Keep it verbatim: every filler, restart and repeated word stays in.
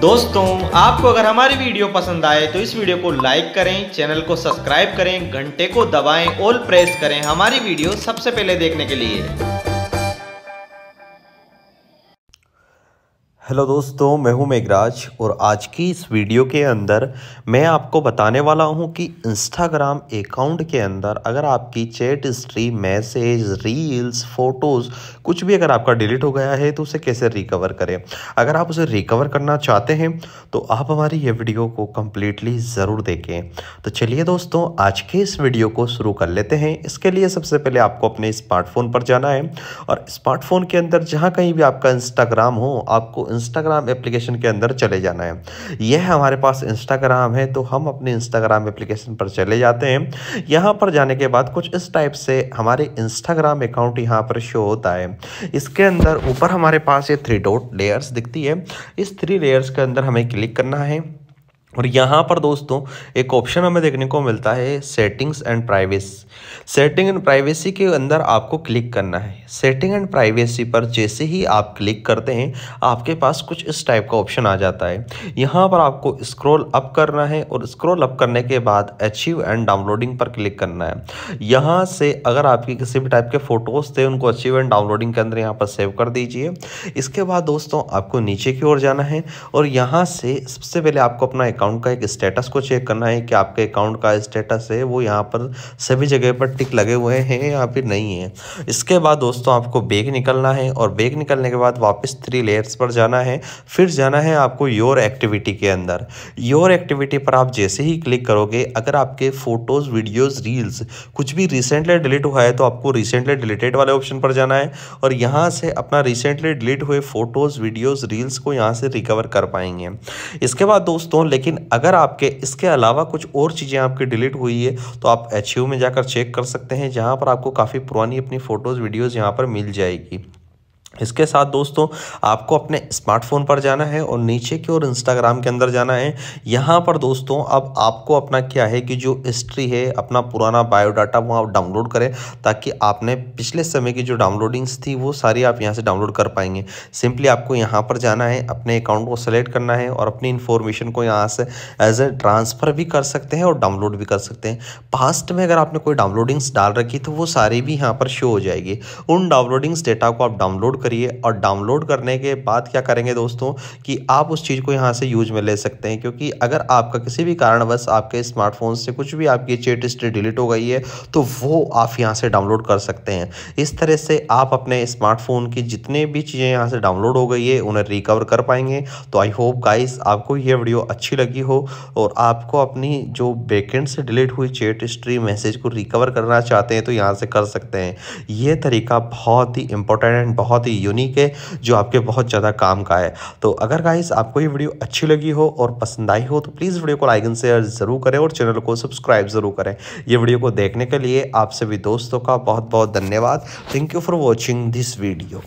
दोस्तों आपको अगर हमारी वीडियो पसंद आए तो इस वीडियो को लाइक करें, चैनल को सब्सक्राइब करें, घंटे को दबाएं, ऑल प्रेस करें हमारी वीडियो सबसे पहले देखने के लिए। हेलो दोस्तों, मैं हूं मेघराज और आज की इस वीडियो के अंदर मैं आपको बताने वाला हूं कि इंस्टाग्राम अकाउंट के अंदर अगर आपकी chat history, message, reels, photos कुछ भी अगर आपका डिलीट हो गया है तो उसे कैसे रिकवर करें। अगर आप उसे रिकवर करना चाहते हैं तो आप हमारी ये वीडियो को कम्प्लीटली ज़रूर देखें। तो चलिए दोस्तों, आज के इस वीडियो को शुरू कर लेते हैं। इसके लिए सबसे पहले आपको अपने स्मार्टफोन पर जाना है और स्मार्टफोन के अंदर जहाँ कहीं भी आपका इंस्टाग्राम हो, आपको इंस्टाग्राम एप्लीकेशन के अंदर चले जाना है। यह हमारे पास इंस्टाग्राम है तो हम अपने इंस्टाग्राम एप्लीकेशन पर चले जाते हैं। यहाँ पर जाने के बाद कुछ इस टाइप से हमारे इंस्टाग्राम अकाउंट यहाँ पर शो होता है। इसके अंदर ऊपर हमारे पास ये थ्री डॉट लेयर्स दिखती है। इस थ्री लेयर्स के अंदर हमें क्लिक करना है और यहाँ पर दोस्तों एक ऑप्शन हमें देखने को मिलता है settings and privacy. Setting and privacy के अंदर आपको क्लिक करना है। सेटिंग एंड प्राइवेसी पर जैसे ही आप क्लिक करते हैं आपके पास कुछ इस टाइप का ऑप्शन आ जाता है। यहाँ पर आपको स्क्रॉल अप करना है और स्क्रॉल अप करने के बाद अचीव एंड डाउनलोडिंग पर क्लिक करना है। यहाँ से अगर आपकी किसी भी टाइप के फ़ोटोज़ थे उनको अचीव एंड डाउनलोडिंग के अंदर यहाँ पर सेव कर दीजिए। इसके बाद दोस्तों आपको नीचे की ओर जाना है और यहाँ से सबसे पहले आपको अपना अकाउंट का एक स्टेटस को चेक करना है कि आपके अकाउंट का स्टेटस है वो यहाँ पर सभी जगह पर टिक लगे हुए हैं या फिर नहीं है। इसके बाद दोस्तों आपको बैग निकलना है और बैग निकलने के बाद वापस थ्री लेयर्स पर जाना है। फिर जाना है आपको योर एक्टिविटी के अंदर। योर एक्टिविटी पर आप जैसे ही क्लिक करोगे अगर आपके फोटोज़, वीडियोज़, रील्स कुछ भी रिसेंटली डिलीट हुआ है तो आपको रिसेंटली डिलीटेड वाले ऑप्शन पर जाना है और यहाँ से अपना रिसेंटली डिलीट हुए फ़ोटोज़, वीडियोज़, रील्स को यहाँ से रिकवर कर पाएंगे। इसके बाद दोस्तों लेकिन अगर आपके इसके अलावा कुछ और चीज़ें आपकी डिलीट हुई है तो आप अचीव में जाकर चेक कर सकते हैं, जहां पर आपको काफ़ी पुरानी अपनी फ़ोटोज़, वीडियोज़ यहां पर मिल जाएगी। इसके साथ दोस्तों आपको अपने स्मार्टफोन पर जाना है और नीचे की ओर इंस्टाग्राम के अंदर जाना है। यहाँ पर दोस्तों अब आपको अपना क्या है कि जो हिस्ट्री है, अपना पुराना बायोडाटा वो आप डाउनलोड करें ताकि आपने पिछले समय की जो डाउनलोडिंग्स थी वो सारी आप यहाँ से डाउनलोड कर पाएंगे। सिंपली आपको यहाँ पर जाना है, अपने अकाउंट को सेलेक्ट करना है और अपनी इन्फॉर्मेशन को यहाँ से एज ए ट्रांसफ़र भी कर सकते हैं और डाउनलोड भी कर सकते हैं। पास्ट में अगर आपने कोई डाउनलोडिंग्स डाल रखी तो वो सारी भी यहाँ पर शो हो जाएगी। उन डाउनलोडिंग्स डेटा को आप डाउनलोड करिए और डाउनलोड करने के बाद क्या करेंगे दोस्तों कि आप उस चीज़ को यहाँ से यूज में ले सकते हैं, क्योंकि अगर आपका किसी भी कारणवश आपके स्मार्टफोन से कुछ भी आपकी चैट हिस्ट्री डिलीट हो गई है तो वो आप यहाँ से डाउनलोड कर सकते हैं। इस तरह से आप अपने स्मार्टफोन की जितने भी चीज़ें यहाँ से डाउनलोड हो गई है उन्हें रिकवर कर पाएंगे। तो आई होप गाइस आपको यह वीडियो अच्छी लगी हो और आपको अपनी जो बैकेंड से डिलीट हुई चैट हिस्ट्री, मैसेज को रिकवर करना चाहते हैं तो यहाँ से कर सकते हैं। यह तरीका बहुत ही इंपॉर्टेंट एंड बहुत ही यूनिक है जो आपके बहुत ज़्यादा काम का है। तो अगर गाइस आपको ये वीडियो अच्छी लगी हो और पसंद आई हो तो प्लीज़ वीडियो को लाइक एंड शेयर ज़रूर करें और चैनल को सब्सक्राइब ज़रूर करें। ये वीडियो को देखने के लिए आप सभी दोस्तों का बहुत बहुत धन्यवाद। Thank you for watching this video.